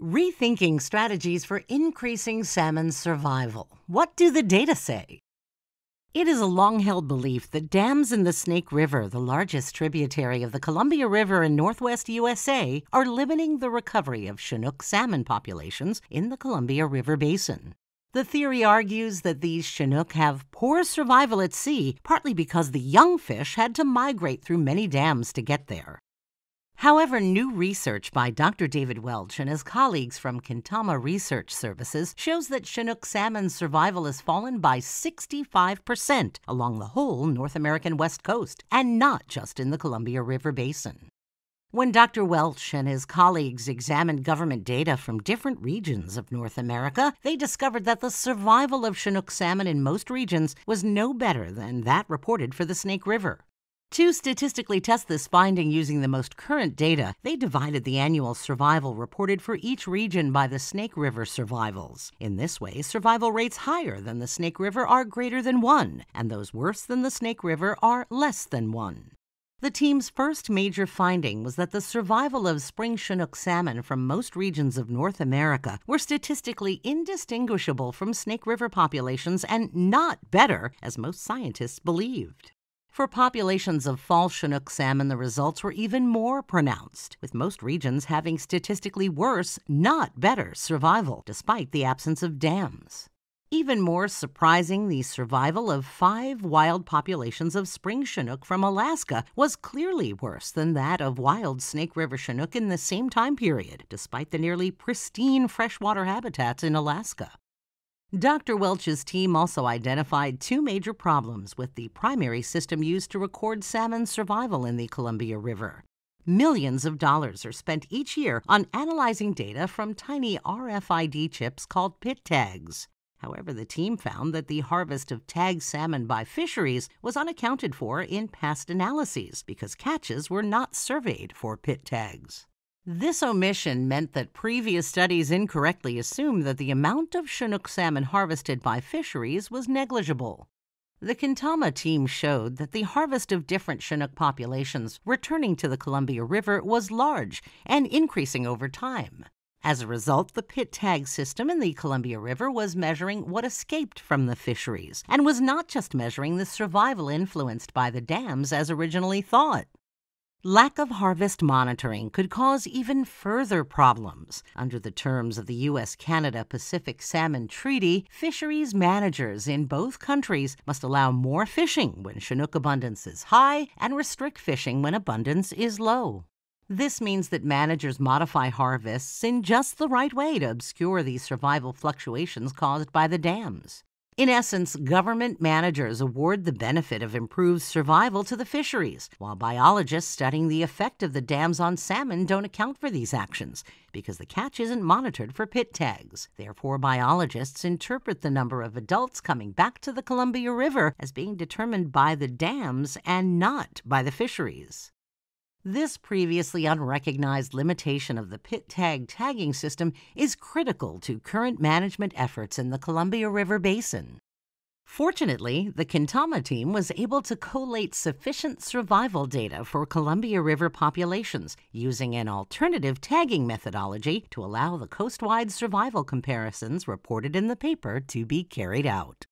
Rethinking strategies for increasing salmon survival. What do the data say? It is a long-held belief that dams in the Snake River, the largest tributary of the Columbia River in northwest USA, are limiting the recovery of Chinook salmon populations in the Columbia River Basin. The theory argues that these Chinook have poor survival at sea, partly because the young fish had to migrate through many dams to get there. However, new research by Dr. David Welch and his colleagues from Kintama Research Services shows that Chinook salmon survival has fallen by 65% along the whole North American West Coast, and not just in the Columbia River Basin. When Dr. Welch and his colleagues examined government data from different regions of North America, they discovered that the survival of Chinook salmon in most regions was no better than that reported for the Snake River. To statistically test this finding using the most current data, they divided the annual survival reported for each region by the Snake River survivals. In this way, survival rates higher than the Snake River are greater than 1, and those worse than the Snake River are less than 1. The team's first major finding was that the survival of spring Chinook salmon from most regions of North America were statistically indistinguishable from Snake River populations, and not better, as most scientists believed. For populations of fall Chinook salmon, the results were even more pronounced, with most regions having statistically worse, not better, survival, despite the absence of dams. Even more surprising, the survival of 5 wild populations of spring Chinook from Alaska was clearly worse than that of wild Snake River Chinook in the same time period, despite the nearly pristine freshwater habitats in Alaska. Dr. Welch's team also identified 2 major problems with the primary system used to record salmon survival in the Columbia River. Millions of dollars are spent each year on analyzing data from tiny RFID chips called PIT tags. However, the team found that the harvest of tagged salmon by fisheries was unaccounted for in past analyses because catches were not surveyed for PIT tags. This omission meant that previous studies incorrectly assumed that the amount of Chinook salmon harvested by fisheries was negligible. The Kintama team showed that the harvest of different Chinook populations returning to the Columbia River was large and increasing over time. As a result, the PIT tag system in the Columbia River was measuring what escaped from the fisheries, and was not just measuring the survival influenced by the dams as originally thought. Lack of harvest monitoring could cause even further problems. Under the terms of the U.S.-Canada Pacific Salmon Treaty, fisheries managers in both countries must allow more fishing when Chinook abundance is high and restrict fishing when abundance is low. This means that managers modify harvests in just the right way to obscure the survival fluctuations caused by the dams. In essence, government managers award the benefit of improved survival to the fisheries, while biologists studying the effect of the dams on salmon don't account for these actions, because the catch isn't monitored for PIT tags. Therefore, biologists interpret the number of adults coming back to the Columbia River as being determined by the dams and not by the fisheries. This previously unrecognized limitation of the PIT tag tagging system is critical to current management efforts in the Columbia River Basin. Fortunately, the Kintama team was able to collate sufficient survival data for Columbia River populations using an alternative tagging methodology to allow the coast-wide survival comparisons reported in the paper to be carried out.